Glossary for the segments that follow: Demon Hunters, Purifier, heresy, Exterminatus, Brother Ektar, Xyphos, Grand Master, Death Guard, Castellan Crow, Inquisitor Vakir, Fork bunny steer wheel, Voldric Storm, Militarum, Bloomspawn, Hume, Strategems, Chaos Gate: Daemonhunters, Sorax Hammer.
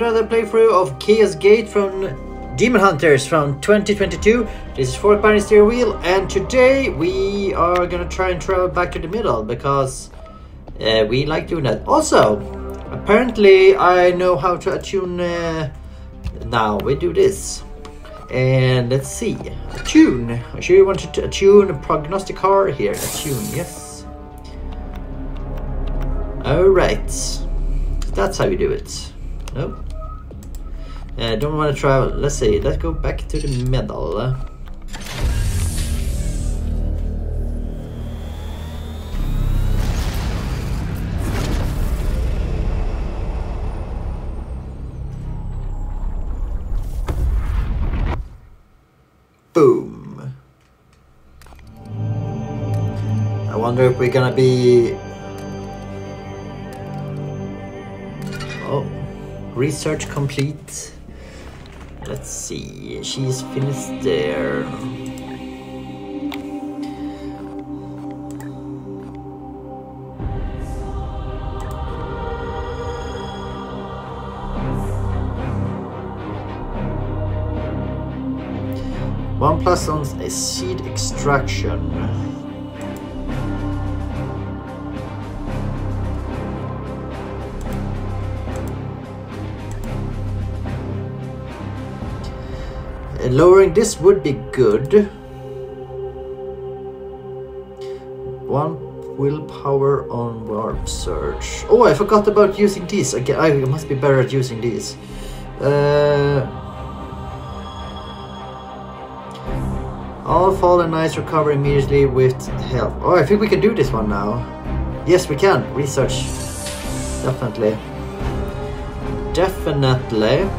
another playthrough of Chaos Gate from Demon Hunters from 2022. This is Fork bunny steer wheel, and today we are gonna try and travel back to the middle because we like doing that. Also, apparently I know how to attune now. We do this. And let's see. Attune. I sure you wanted to attune a prognosticator here. Attune, yes. Alright. That's how you do it. No. Don't want to travel. Let's see. Let's go back to the middle. Boom. I wonder if we're gonna be... Oh, research complete. Let's see, she's finished there. One plus on a seed extraction. Lowering this would be good. One willpower on warp surge. Oh, I forgot about using these. Again, I must be better at using these. All fallen knights recover immediately with health. Oh, I think we can do this one now. Yes, we can. Research. Definitely. Definitely.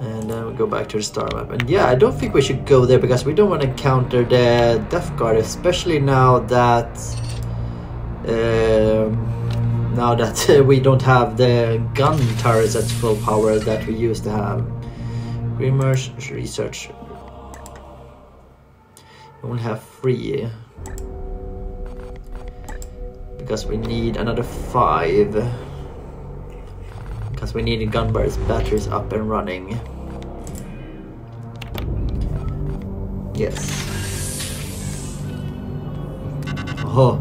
And then we go back to the star map. And yeah, I don't think we should go there because we don't want to encounter the Death Guard, especially now that we don't have the gun turrets at full power that we used to have. Research. We only have 3 because we need another 5 because we need gun barrels, batteries up and running. Yes. Oh,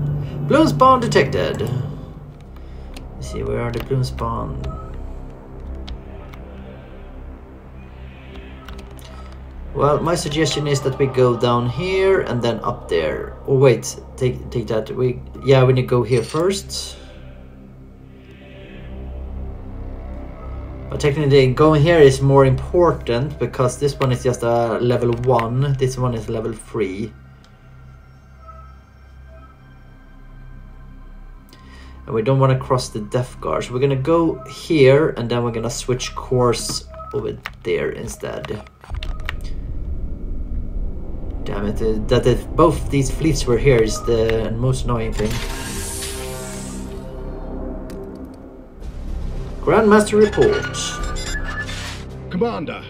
Bloomspawn detected. Let's see, where are the Bloomspawn? Well, my suggestion is that we go down here and then up there. Oh wait, take that. We need to go here first. But technically going here is more important because this one is just a level 1. This one is level 3. And we don't want to cross the Death Guard. So we're gonna go here and then we're gonna switch course over there instead. Damn it, that if both these fleets were here is the most annoying thing. Grand Master report. Commander,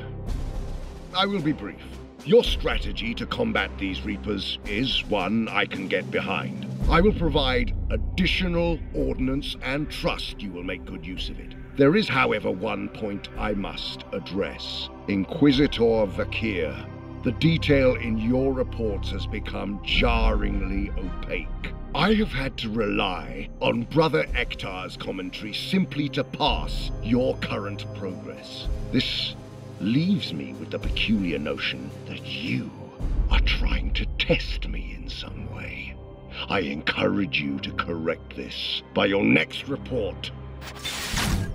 I will be brief. Your strategy to combat these Reapers is one I can get behind. I will provide additional ordnance and trust you will make good use of it. There is, however, one point I must address. Inquisitor Vakir. The detail in your reports has become jarringly opaque. I have had to rely on Brother Ektar's commentary simply to pass your current progress. This leaves me with the peculiar notion that you are trying to test me in some way. I encourage you to correct this by your next report.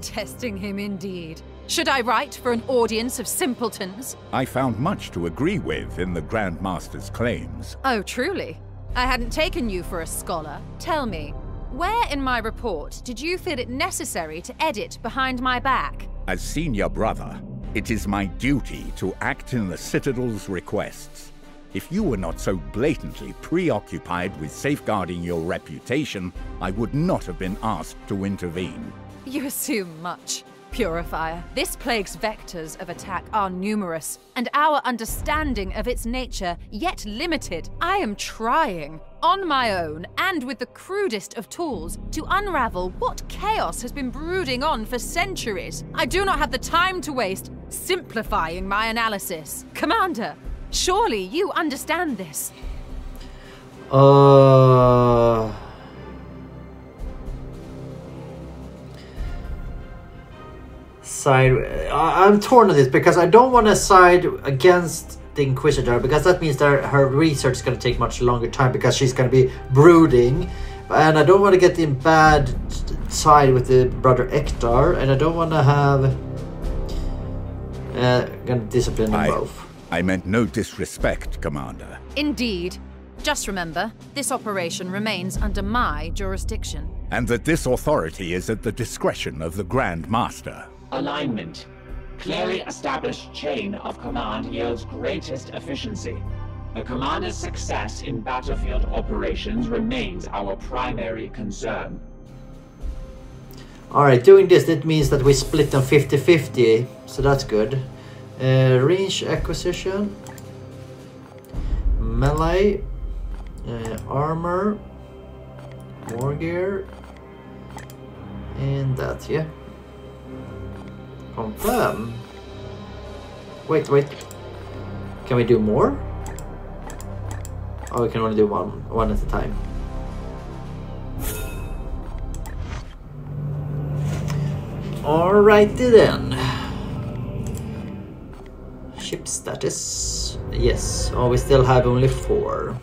Testing him indeed. Should I write for an audience of simpletons? I found much to agree with in the Grand Master's claims. Oh, truly? I hadn't taken you for a scholar. Tell me, where in my report did you feel it necessary to edit behind my back? As senior brother, it is my duty to act in the Citadel's requests. If you were not so blatantly preoccupied with safeguarding your reputation, I would not have been asked to intervene. You assume much. Purifier. This plague's vectors of attack are numerous, and our understanding of its nature yet limited. I am trying, on my own and with the crudest of tools, to unravel what chaos has been brooding on for centuries. I do not have the time to waste simplifying my analysis. Commander, surely you understand this. I'm torn on this because I don't want to side against the Inquisitor, because that means that her research is going to take much longer time because she's going to be brooding, and I don't want to get in bad side with the Brother Ektar, and I don't want to have going to discipline them both. I meant no disrespect, Commander. Indeed. Just remember, this operation remains under my jurisdiction. And that this authority is at the discretion of the Grand Master. Alignment. Clearly established chain of command yields greatest efficiency. The Commander's success in battlefield operations remains our primary concern. Alright, doing this, that means that we split them 50-50, so that's good. Range acquisition. Melee. Armor. War gear. And that, yeah. Confirm. Wait. Can we do more? Oh, we can only do one at a time. Alrighty then. Ship status. Yes. Oh, we still have only 4.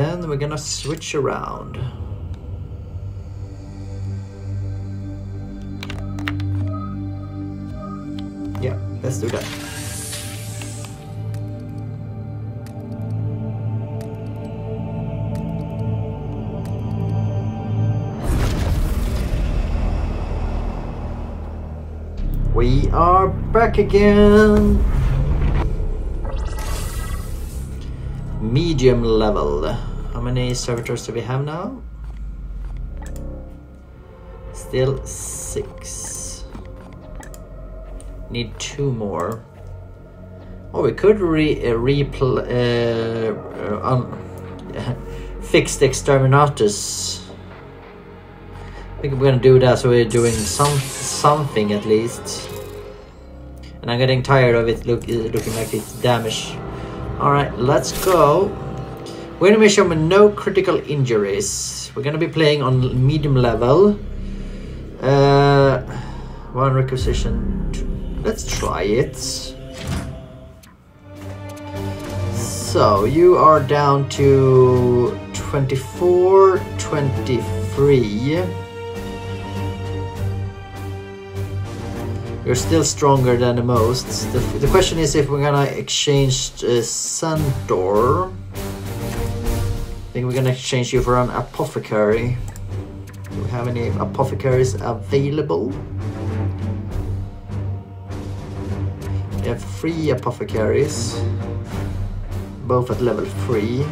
Then we're gonna switch around. Yeah, let's do that. We are back again. Medium level. How many servitors do we have now? Still 6. Need 2 more. Oh, we could fix the exterminatus. I think we're gonna do that, so we're doing something at least. And I'm getting tired of it looking like it's damaged. All right, let's go. We're gonna be showing no critical injuries. We're gonna be playing on medium level. 1 requisition. Let's try it. So you are down to 24, 23. You're still stronger than the most. The question is if we're gonna exchange Centaur. I think we're gonna exchange you for an apothecary. Do we have any apothecaries available? We have 3 apothecaries, both at level 3.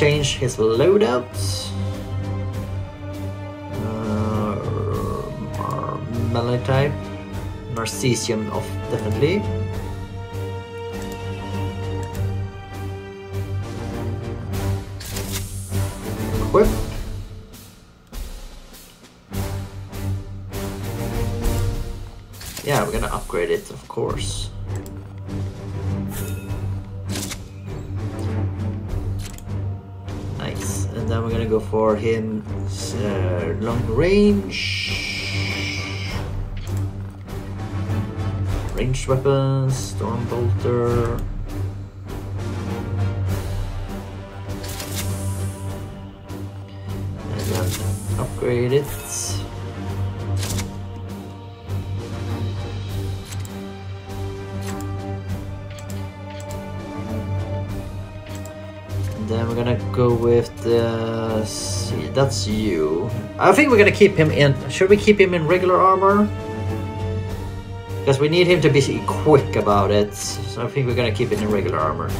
Change his loadouts. Melee type. Narcisium off, definitely. Equip. Yeah, we're gonna upgrade it, of course. Then we're gonna go for him long range, ranged weapons, storm bolter, and then upgrade it. then we're gonna go with the... See, that's you. I think we're gonna keep him in... Should we keep him in regular armor? Because we need him to be quick about it. So I think we're gonna keep it in regular armor.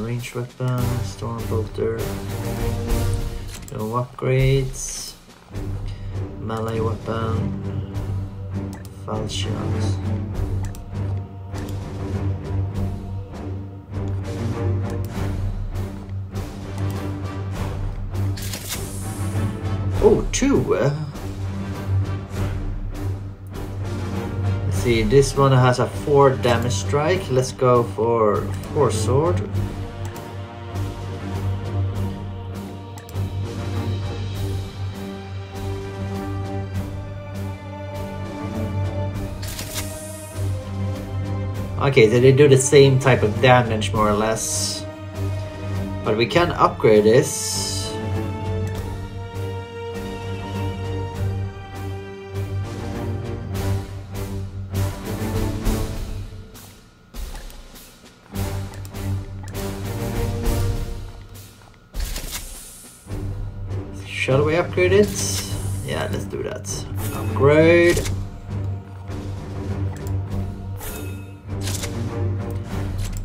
Range weapon, storm bolter. No upgrades. Melee weapon. Falchions. Oh, two! Let's see, this one has a 4 damage strike. Let's go for 4 sword. Okay, so they do the same type of damage more or less. But we can upgrade this. Shall we upgrade it? Yeah, let's do that. Upgrade.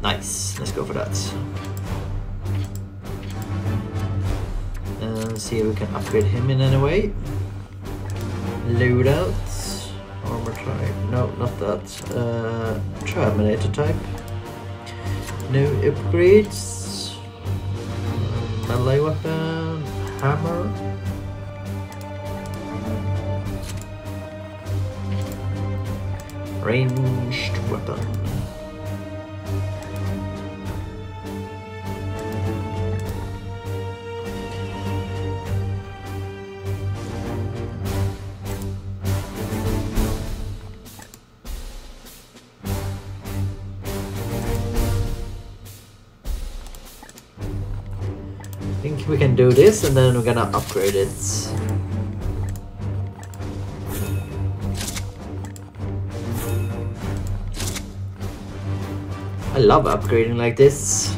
Nice, let's go for that. And see if we can upgrade him in any way. Loadouts. Armor type. No, not that. Terminator type. No upgrades. Melee weapon. Hammer. Ranged weapon. I think we can do this and then we're gonna upgrade it. I love upgrading like this.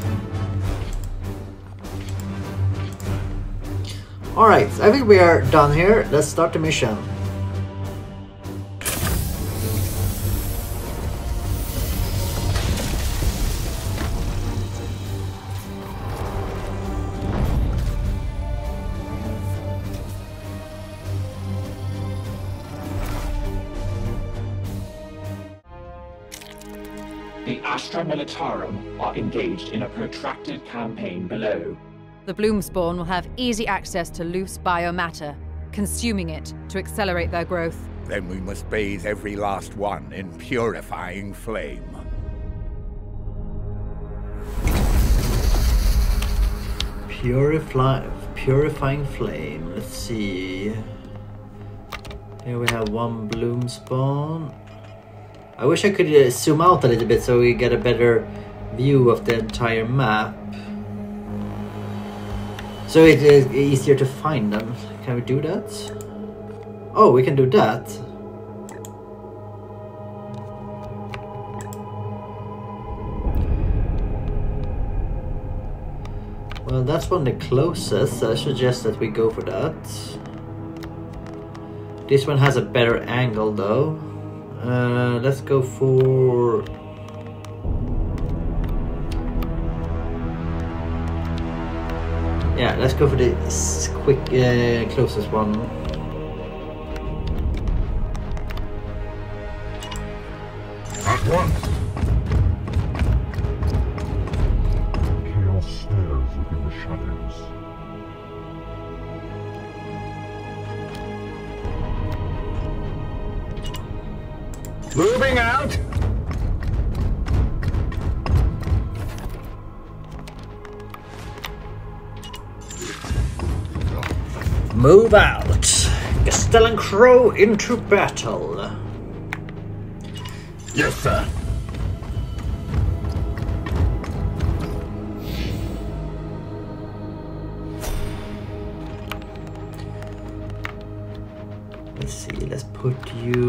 Alright, I think we are done here. Let's start the mission. Militarum are engaged in a protracted campaign below. The Bloomspawn will have easy access to loose biomatter, consuming it to accelerate their growth. Then we must bathe every last one in purifying flame. Purifying flame, let's see. Here we have one Bloomspawn. I wish I could zoom out a little bit so we get a better view of the entire map. So it is easier to find them. Can we do that? Oh, we can do that. Well, that's one of the closest. I suggest that we go for that. This one has a better angle though. Let's go for... Yeah, let's go for the quick, closest one. That one! Chaos stares within the shadows. Moving out! Move out! Castellan Crow into battle! Yes, sir! Let's see, let's put you...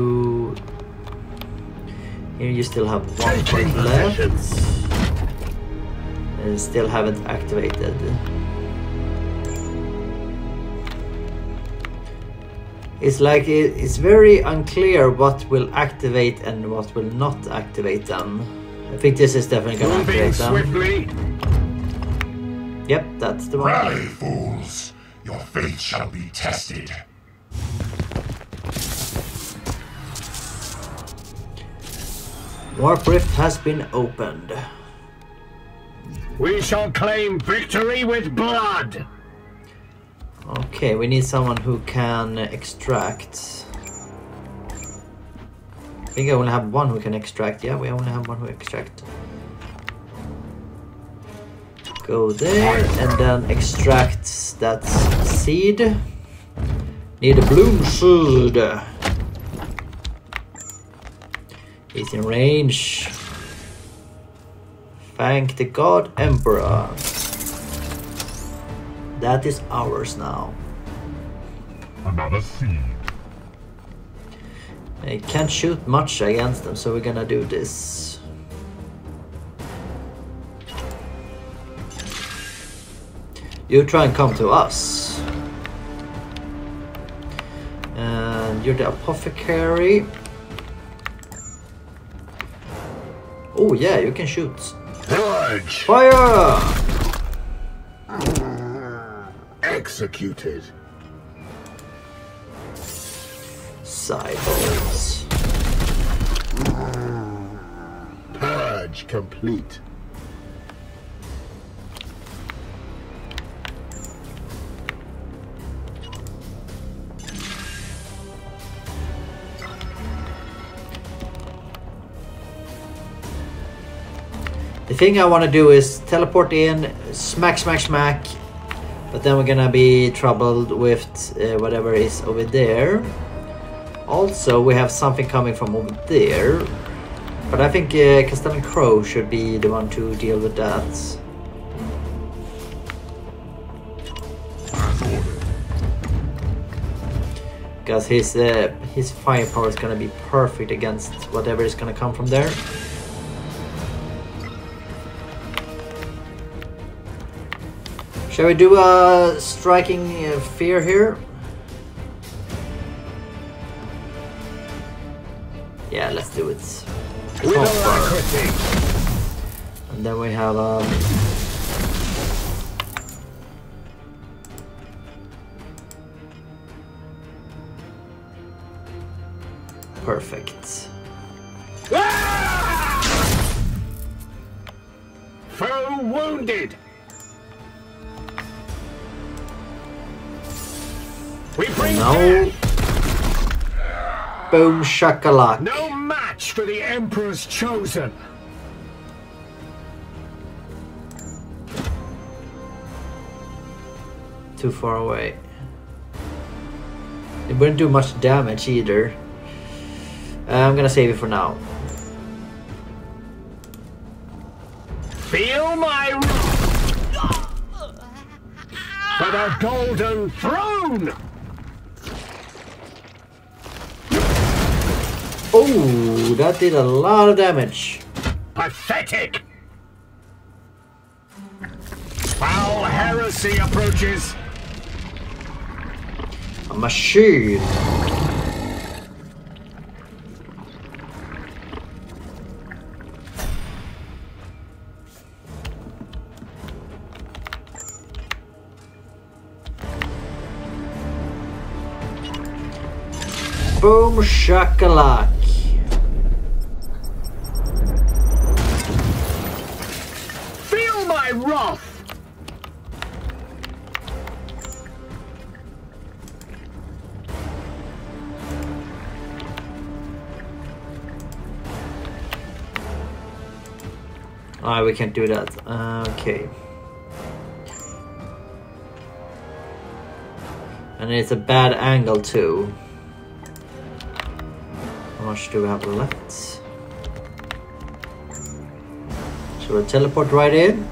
Here you still have one point left. and still haven't activated. It's like it's very unclear what will activate and what will not activate them. I think this is definitely gonna activate them. Swiftly. Yep, that's the one. Rally, fools! Your faith shall be tested. Warp Rift has been opened. We shall claim victory with blood! Okay, we need someone who can extract. I think I only have one who can extract. Yeah, we only have one who extract. Go there and then extract that seed. Need a bloom seed. He's in range. Thank the God Emperor. That is ours now. Another seed. I can't shoot much against them, so we're gonna do this. You try and come to us. And you're the apothecary. Oh yeah, you can shoot. Charge! Fire! Executed. Cyborgs. Purge complete. The thing I want to do is teleport in, smack, smack, smack. But then we're gonna be troubled with whatever is over there. Also, we have something coming from over there. But I think Castellan Crow should be the one to deal with that. Because his firepower is gonna be perfect against whatever is gonna come from there. Shall we do a striking fear here? Yeah, let's do it. And then we have perfect. Ah! Foe wounded. No. Boom shakalak. No match for the Emperor's chosen. Too far away. It wouldn't do much damage either. I'm gonna save it for now. Feel my for the golden throne. Oh, that did a lot of damage. Pathetic! Foul heresy approaches. A machine. Boom shakalak. Ah, we can't do that. Okay. And it's a bad angle too. How much do we have left? Should we teleport right in?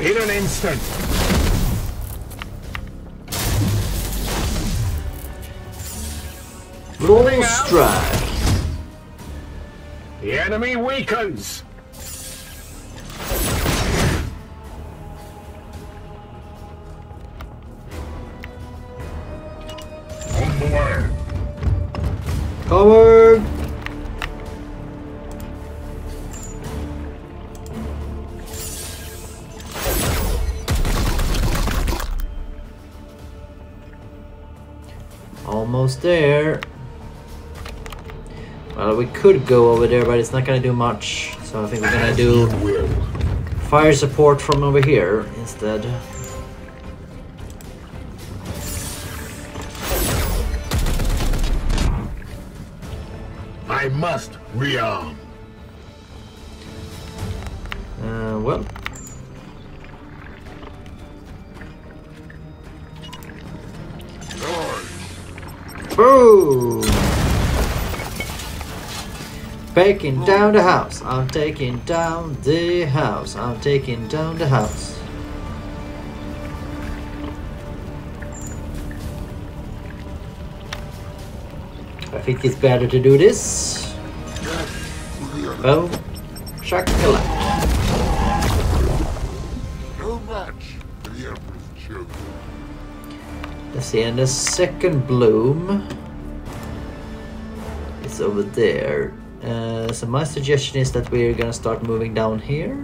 In an instant. Rolling strike. The enemy weakens! On the way! Covered! Almost there. Well, we could go over there, but it's not gonna do much. So I think we're gonna do fire support from over here instead. I must rearm. Well. Boom! Taking down the house. I'm taking down the house. I'm taking down the house. I think it's better to do this. Boom. Shakalaka. Let's see, and the second bloom is over there. So my suggestion is that we're gonna start moving down here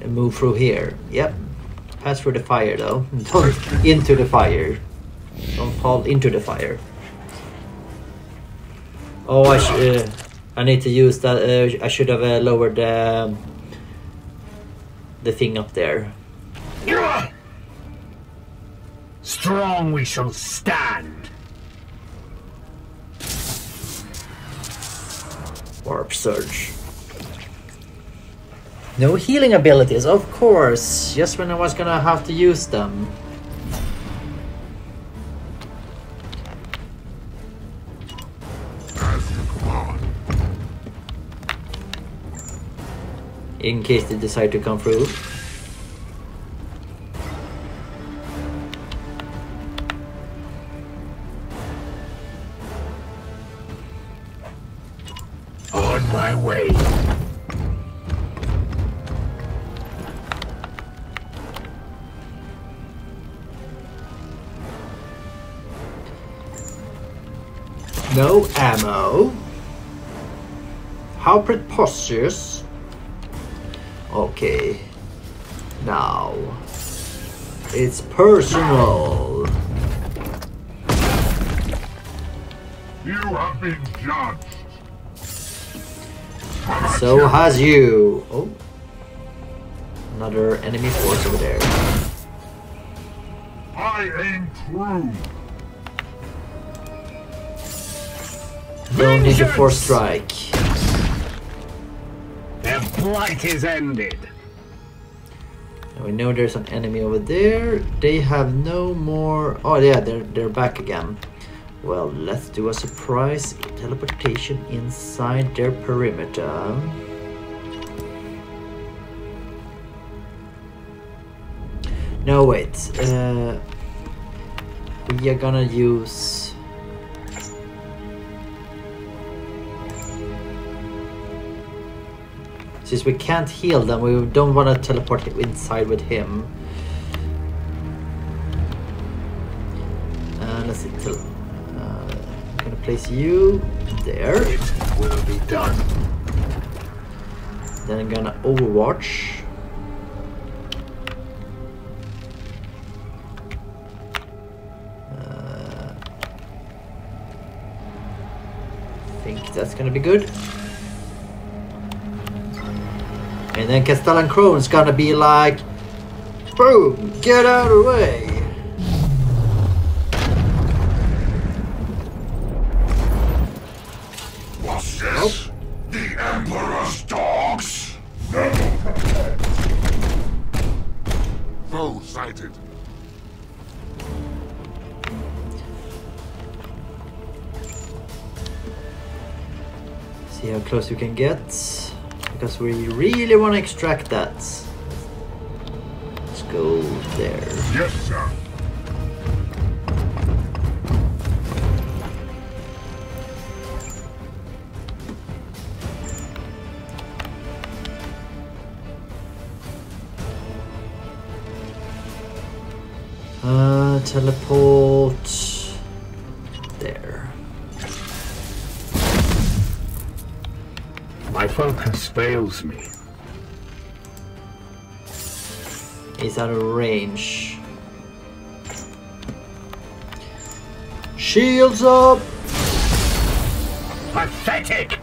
and move through here. Yep, pass through the fire though. Don't into the fire. Don't fall into the fire. Oh, I need to use that. I should have lowered the thing up there. Strong we shall stand. Warp surge. No healing abilities, of course. Just when I was gonna have to use them. In case they decide to come through. No ammo. How preposterous. Okay. Now. It's personal. You have been judged. So has you. Oh. Another enemy force over there. I aim true. Don't need a force strike. Their plight is ended. And we know there's an enemy over there. They have no more. Oh yeah, they're back again. Well, let's do a surprise teleportation inside their perimeter. No wait. We are gonna use. Since we can't heal them, we don't want to teleport inside with him. Let's see. I'm gonna place you there. It will be done. Then I'm gonna overwatch. I think that's gonna be good. And then Castellan Crow is gonna be like, boom, get out of the way. What's this? Oh. The Emperor's dogs? No. Foe sighted. See how close you can get. Because we really want to extract that. Let's go there. Yes, sir. Teleport there. My focus fails me. Is out of range. Shields up! Pathetic!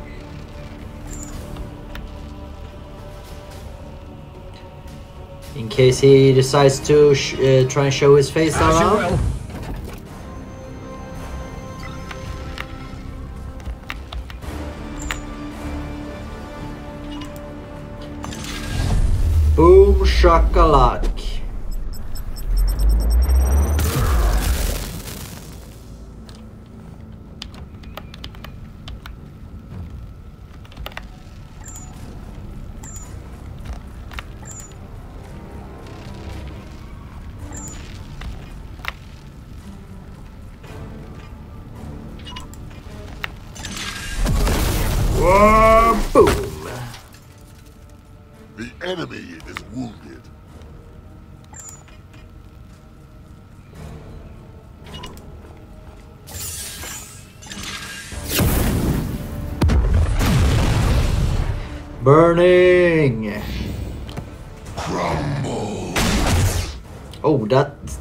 In case he decides to try and show his face around. Boom shakalak.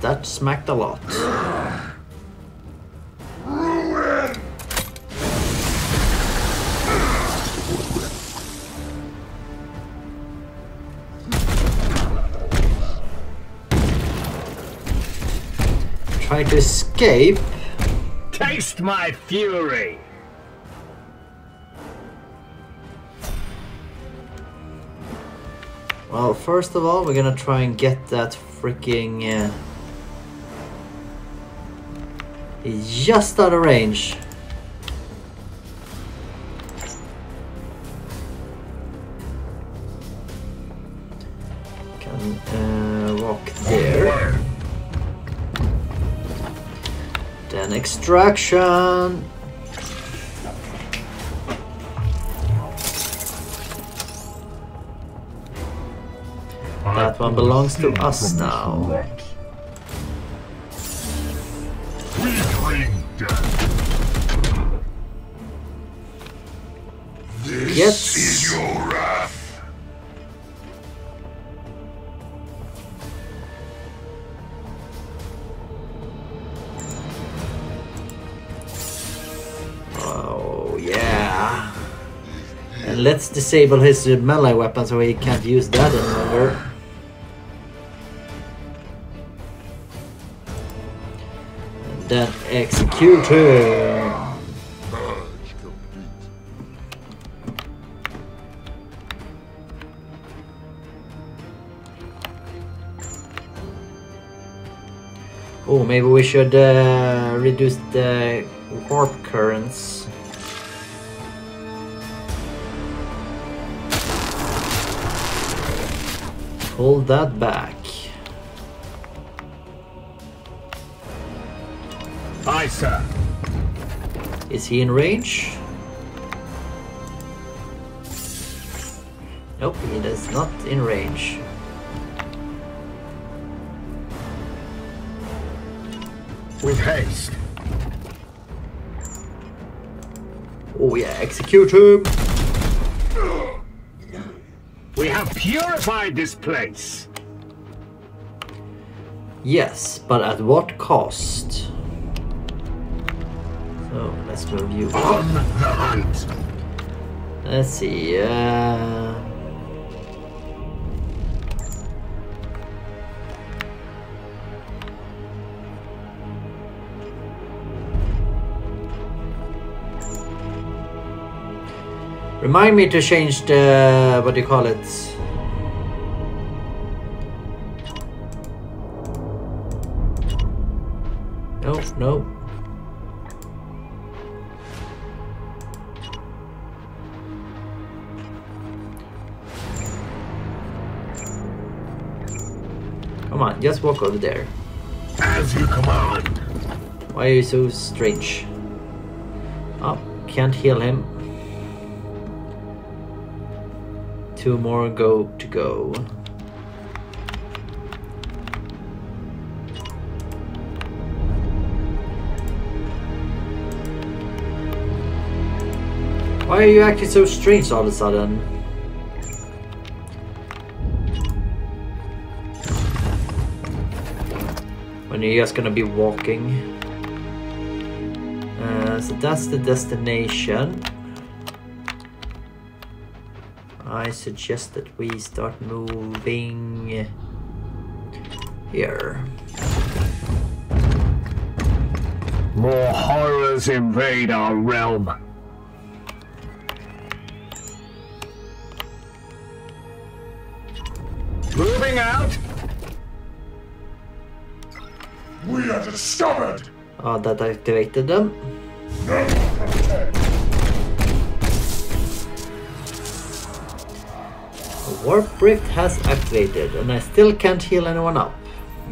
That smacked a lot. Ruin. Trying to escape. Taste my fury. Well, first of all, we're gonna try and get that freaking. He's just out of range. Can walk there. Then extraction. That one belongs to us now. This is your wrath. Oh yeah. And let's disable his melee weapon so he can't use that anymore. And then execute him. Oh, maybe we should reduce the warp currents. Pull that back. Aye, sir. Is he in range? Nope, he is not in range. With haste. Oh yeah, execute him. We have purified this place. Yes, but at what cost? So let's review. On the hunt. Let's see. Remind me to change the, what do you call it? No, no. Come on, just walk over there. As you command. Why are you so strange? Oh, can't heal him. Two more go. Why are you acting so strange all of a sudden? When are you guys gonna be walking? So that's the destination. I suggest that we start moving here. More horrors invade our realm. Moving out. We are discovered. Oh, that activated them. No. The warp rift has activated, and I still can't heal anyone up.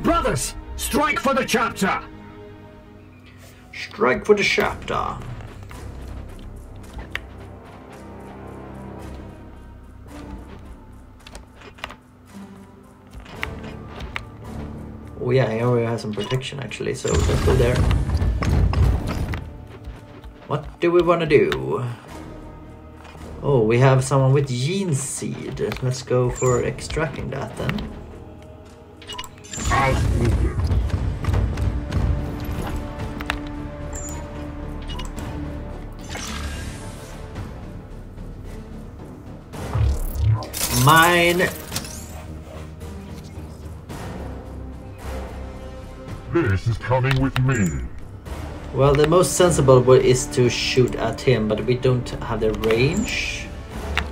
Brothers, strike for the chapter. Strike for the chapter. Oh yeah, I already have some protection actually, so let's go there. What do we want to do? Oh, we have someone with gene seed. Let's go for extracting that then. Mine. This is coming with me. Well, the most sensible way is to shoot at him, but we don't have the range.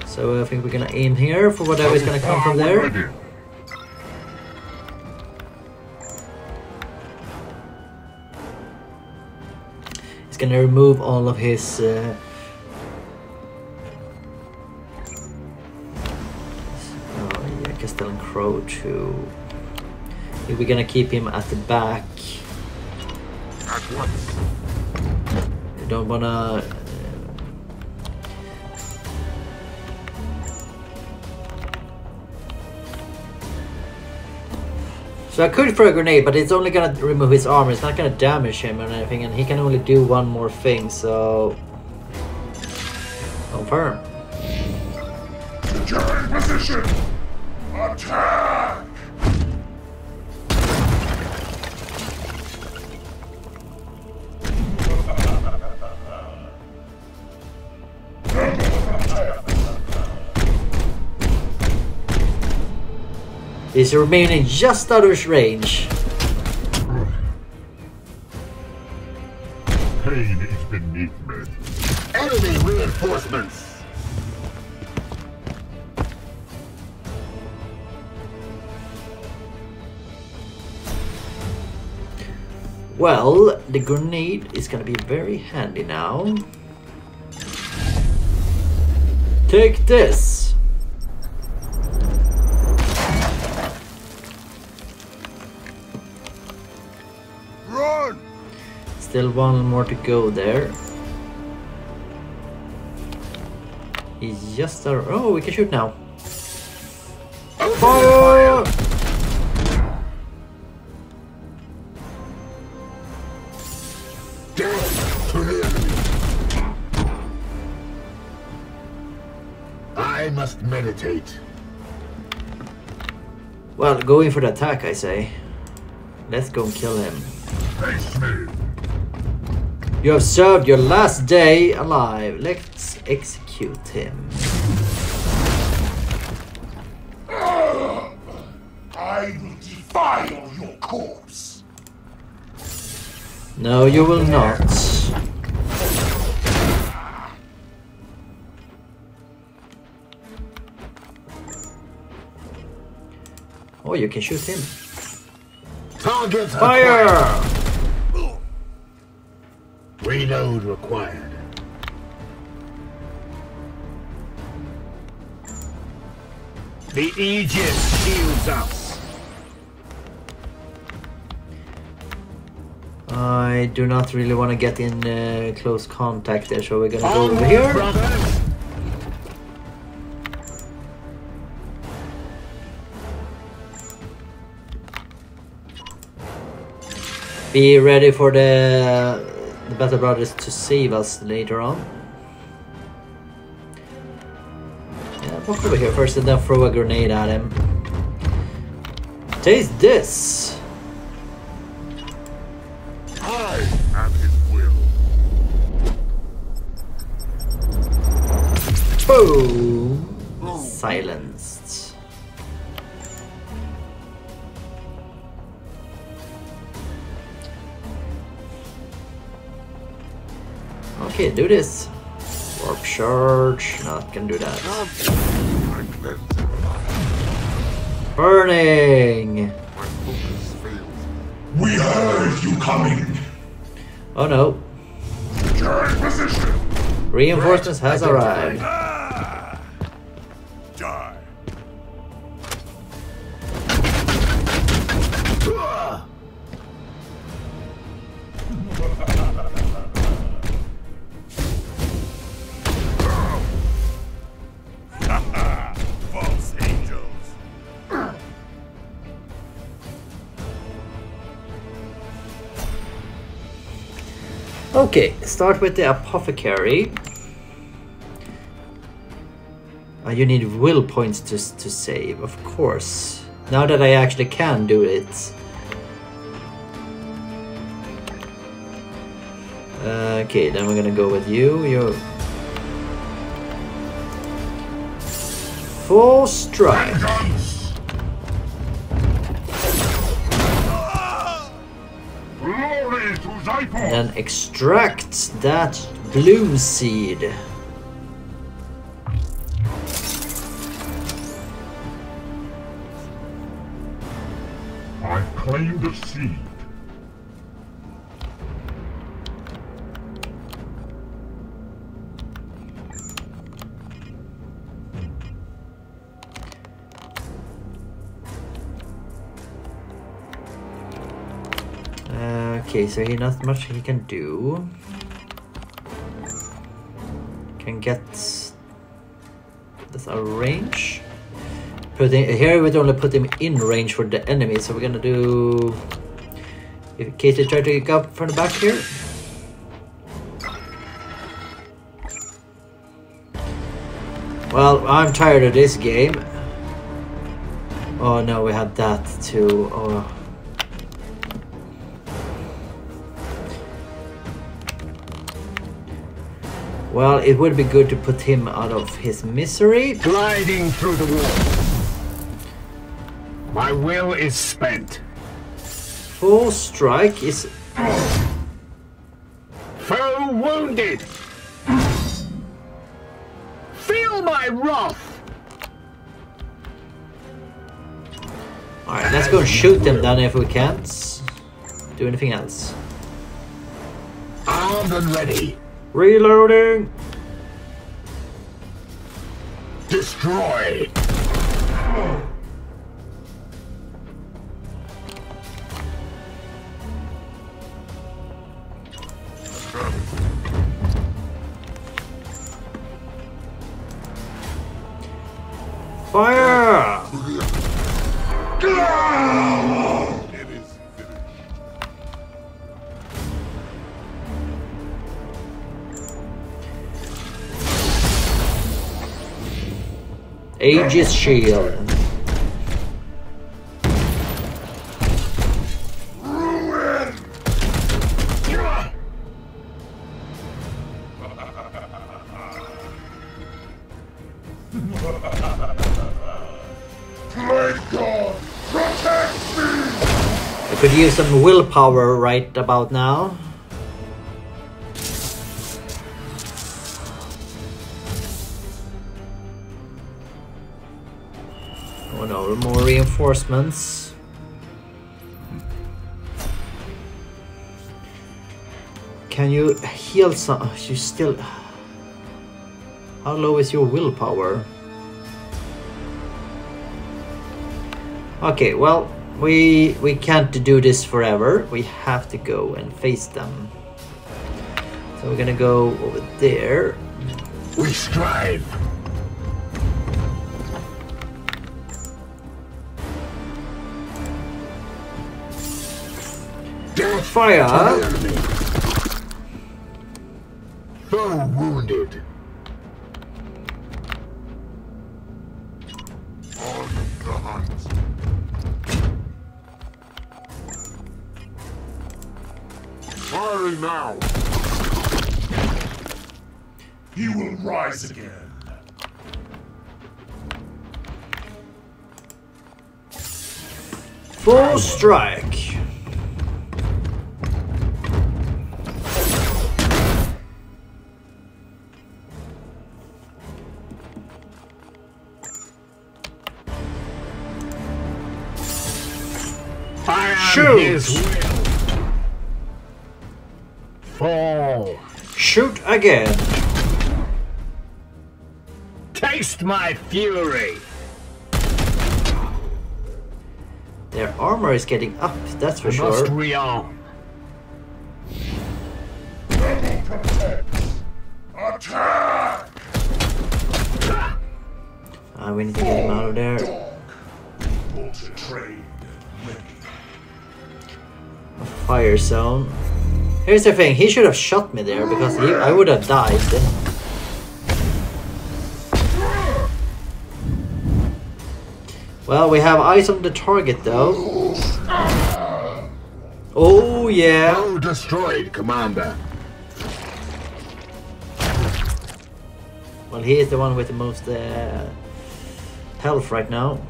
So I think we're gonna aim here for whatever is gonna come from there. He's gonna remove all of his Castellan Crow too. If we're gonna keep him at the back. At once. You don't wanna. So I could throw a grenade, but it's only gonna remove his armor. It's not gonna damage him or anything, and he can only do one more thing. So confirm. Securing position. Attack! He's remaining just out of his range. Pain is beneath me. Enemy reinforcements! Well, the grenade is gonna be very handy now. Take this! Run! Still one more to go there. He's just a... Oh, we can shoot now. Fire! Meditate. Well, go in for the attack, I say. Let's go and kill him. You have served your last day alive. Let's execute him. I will defile your corpse. No, you will not. Oh, you can shoot him. Target fire! Acquired. Reload required. The Aegis shields us. I do not really want to get in close contact there, so we're gonna go over here. Brothers. Be ready for the Battle Brothers to save us later on. walk over here first and then throw a grenade at him. Taste this! I am his will. Boom! Oh. Silenced. Okay, do this. Warp charge. Not gonna do that. Burning! We heard you coming! Oh no. Secure position! Reinforcements has arrived. Die. Okay, start with the apothecary. You need will points to save, of course. Now that I actually can do it. Okay, then we're gonna go with you. You're full strike. And then extract that bloom seed. I claim the seed. Okay, so he not much he can do. Can get this out of range. Here we only put him in range for the enemy, so we're gonna do. In case they try to go up from the back here. Well, I'm tired of this game. Oh no, we had that too. Oh. Well, it would be good to put him out of his misery. Gliding through the wall. My will is spent. Full strike is... Foe wounded. Feel my wrath. Alright, let's go and shoot them down if we can't. Do anything else. Armed and ready. Reloading! Destroy! Fire! It is finished. Aegis shield. Ruin. My God, protect me. I could use some willpower right about now. More reinforcements. Can you heal some? You still. How low is your willpower? Okay, well, we can't do this forever. We have to go and face them. So we're gonna go over there. We strive. Fire! Bow wounded. Firing now! He will rise again. Full strike. Shoot! Fall. Shoot again. Taste my fury. Their armor is getting up, that's for sure. Must rearm. Attack! We need to get him out of there. A fire zone. Here's the thing, he should have shot me there because I would have died. Well, we have eyes on the target, though. Oh, yeah. Well destroyed, Commander. Well, he is the one with the most health right now.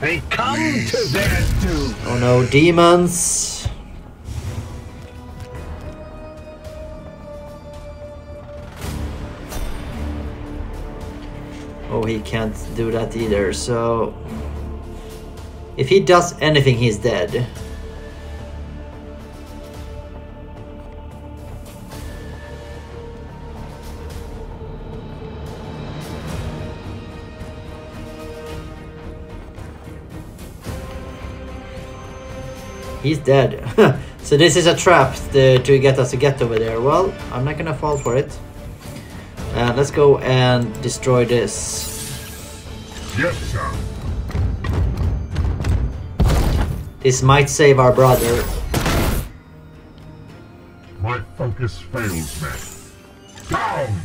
They come to their doom. Oh, no, demons. Oh, he can't do that either, so... If he does anything, he's dead. He's dead. So this is a trap to get us to get over there. Well, I'm not gonna fall for it. Let's go and destroy this. Yes, sir. This might save our brother. My focus fails me. Down!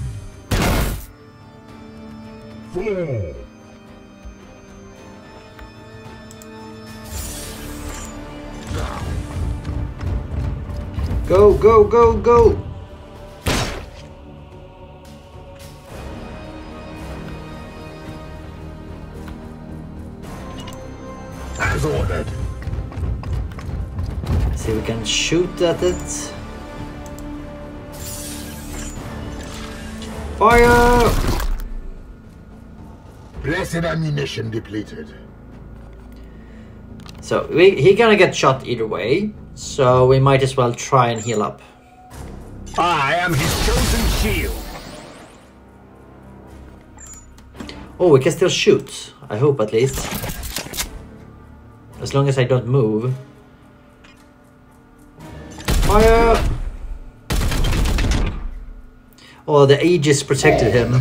Four. Down. Go, go, go, go! Ordered. See, we can shoot at it. Fire! Blessed ammunition depleted. So he's gonna get shot either way. So we might as well try and heal up. I am his chosen shield. Oh, we can still shoot. I hope, at least. As long as I don't move. Fire! Oh, the Aegis protected him.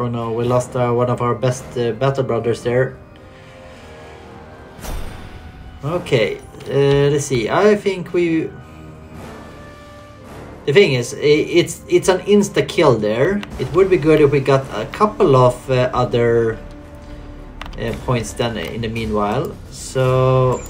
Oh no, we lost one of our best battle brothers there. Okay, let's see. I think we... The thing is, it's an insta kill there. It would be good if we got a couple of other points done in the meanwhile. So...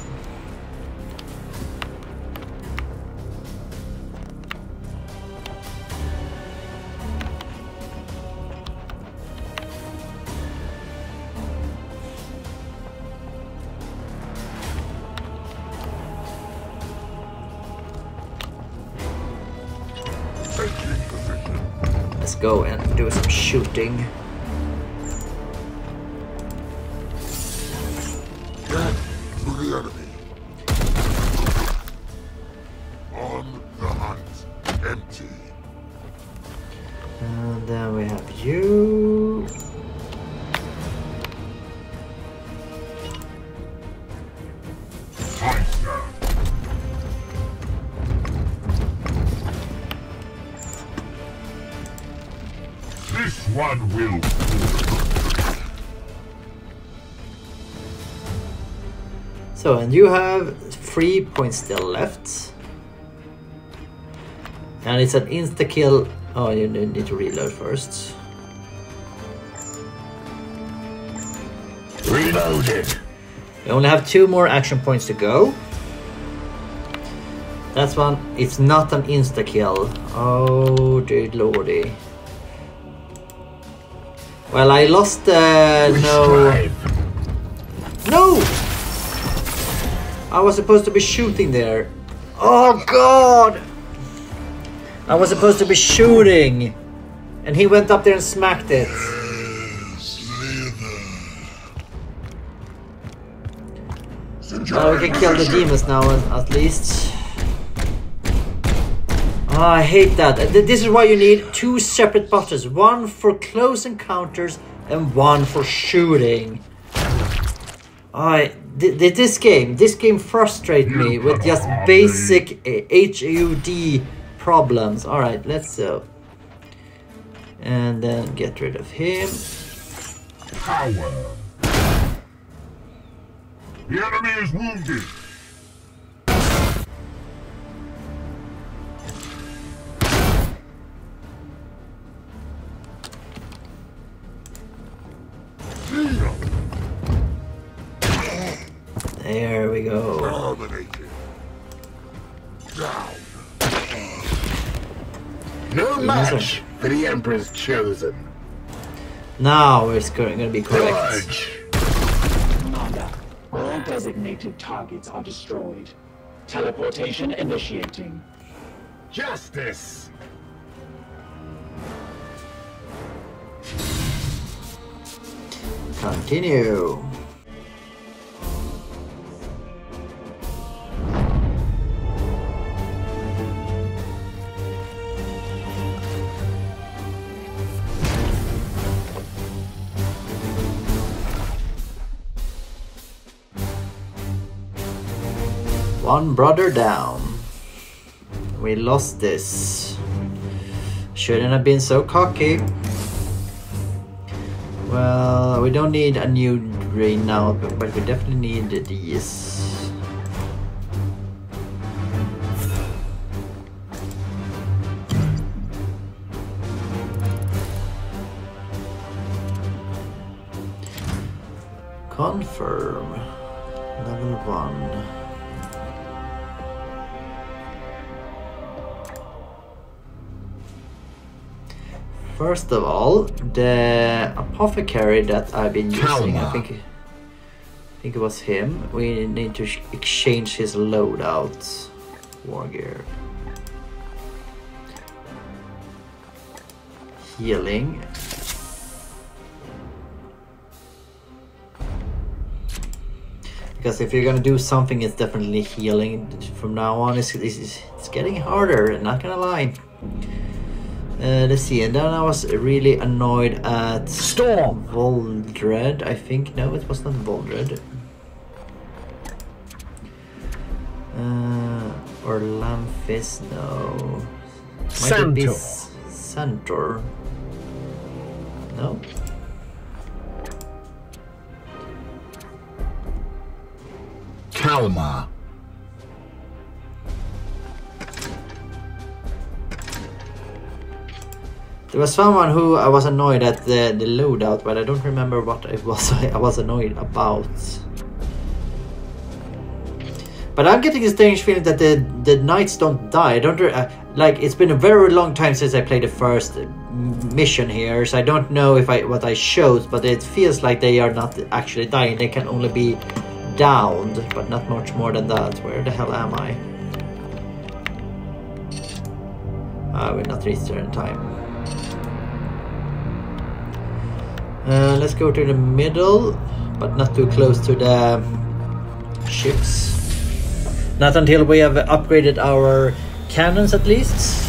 go and do some shooting. On the hunt, empty. And then we have you. one will fall. So, and you have 3 points still left. And it's an insta-kill. Oh, you need to reload first. Reloaded! You only have 2 more action points to go. That's one. It's not an insta-kill. Oh, dear lordy. Well, I lost the... No! I was supposed to be shooting there. Oh, God! I was supposed to be shooting, and he went up there and smacked it. We can kill the demons now, at least. Oh, I hate that. This is why you need 2 separate buttons. One for close encounters and one for shooting. This game frustrates me with just basic HUD problems. Alright, let's go. And then get rid of him. Power. The enemy is wounded. There we go. No match for the Emperor's chosen. Now it's going to be correct. Commander, all designated targets are destroyed. Teleportation initiating. Justice. Continue. One brother down. We lost this. Shouldn't have been so cocky. Well, we don't need a new drain now, but we definitely need these. Confirm. Level 1. First of all, the apothecary that I've been using, I think it was him. We need to exchange his loadout. War gear. Healing. Because if you're gonna do something, it's definitely healing. From now on, it's getting harder, not gonna lie. Let's see, and then I was really annoyed at Storm Voldred, I think. No, it was not Voldred. Or Lamphis, no. Might it be Santor? No. Kalmar. There was someone who I was annoyed at the loadout, but I don't remember what it was I was annoyed about. But I'm getting a strange feeling that the knights don't die. I don't like. It's been a very long time since I played the first mission here, so I don't know if what I showed, but it feels like they are not actually dying. They can only be downed, but not much more than that. Where the hell am I? I will not reach there in time. Let's go to the middle, but not too close to the ships. Not until we have upgraded our cannons, at least.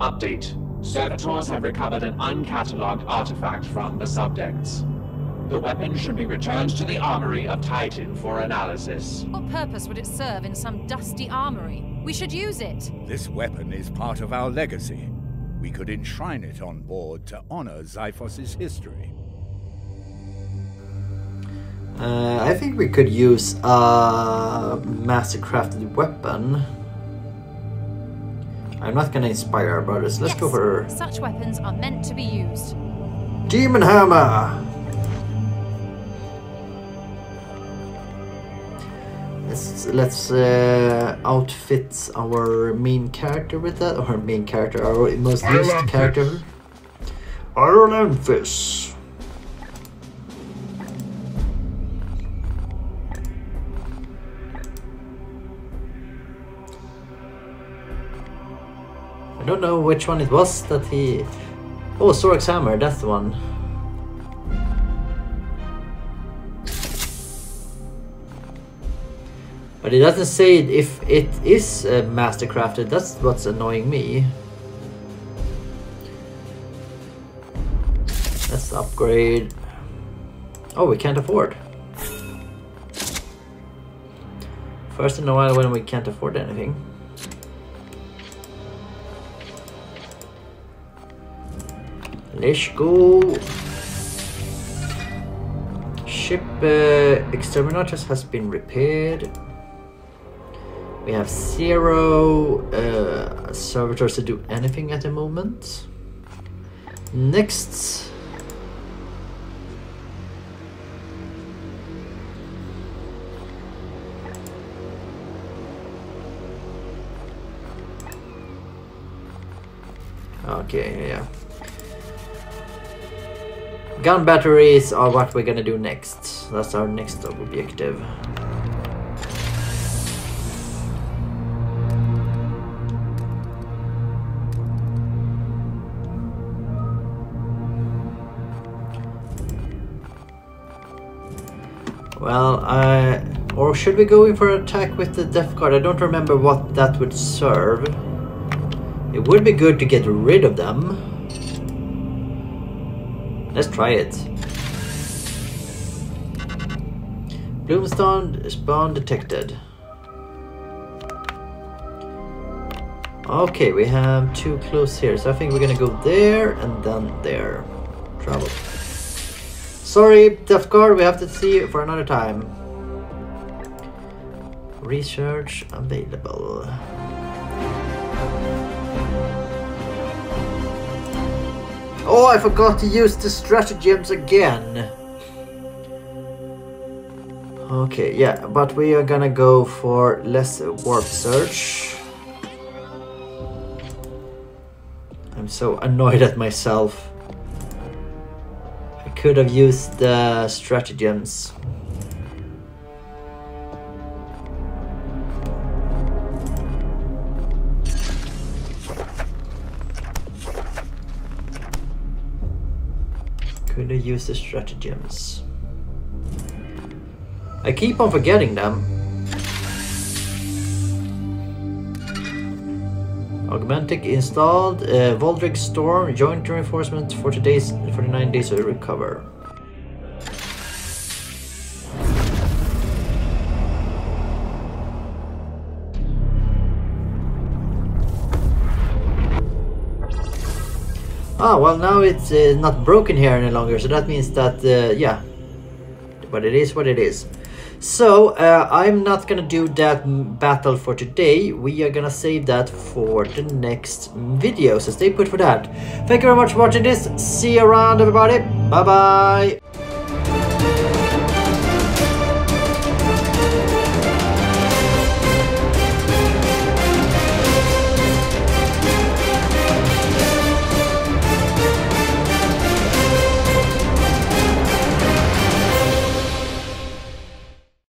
Update. Servitors have recovered an uncatalogued artifact from the subjects. The weapon should be returned to the armory of Titan for analysis. What purpose would it serve in some dusty armory? We should use it. This weapon is part of our legacy. We could enshrine it on board to honor Xyphos' history. I think we could use a mastercrafted weapon. I'm not gonna inspire our brothers. Let's go for... Such weapons are meant to be used. Demon Hammer! Let's outfit our main character with that. Or main character, our most used character. Iron Amphis. I don't know which one it was that he... Oh, Sorax Hammer, that's the one. But it doesn't say if it is mastercrafted, that's what's annoying me. Let's upgrade. Oh, we can't afford. First in a while when we can't afford anything. Let's go. Ship exterminators has been repaired. We have 0 servitors to do anything at the moment. Next. Okay, yeah. Gun batteries are what we're gonna do next. That's our next objective. Well, or should we go in for an attack with the Death Guard? I don't remember what that would serve. It would be good to get rid of them. Let's try it. Bloomspawn spawn detected. Okay, we have 2 close here, so I think we're gonna go there and then there. Travel. Sorry, Death Guard, we have to see it for another time. Research available. Oh, I forgot to use the stratagems again. Okay, yeah, but we are gonna go for less warp search. I'm so annoyed at myself. I could have used the stratagems. Could I use the stratagems? I keep on forgetting them. Augmentic installed. Voldric Storm. Joint reinforcement for today's 49 days to recover. Ah, well, now it's not broken here any longer, so that means that, yeah. But it is what it is. So, I'm not gonna do that battle for today. We are gonna save that for the next video, so stay put for that. Thank you very much for watching this. See you around, everybody. Bye-bye.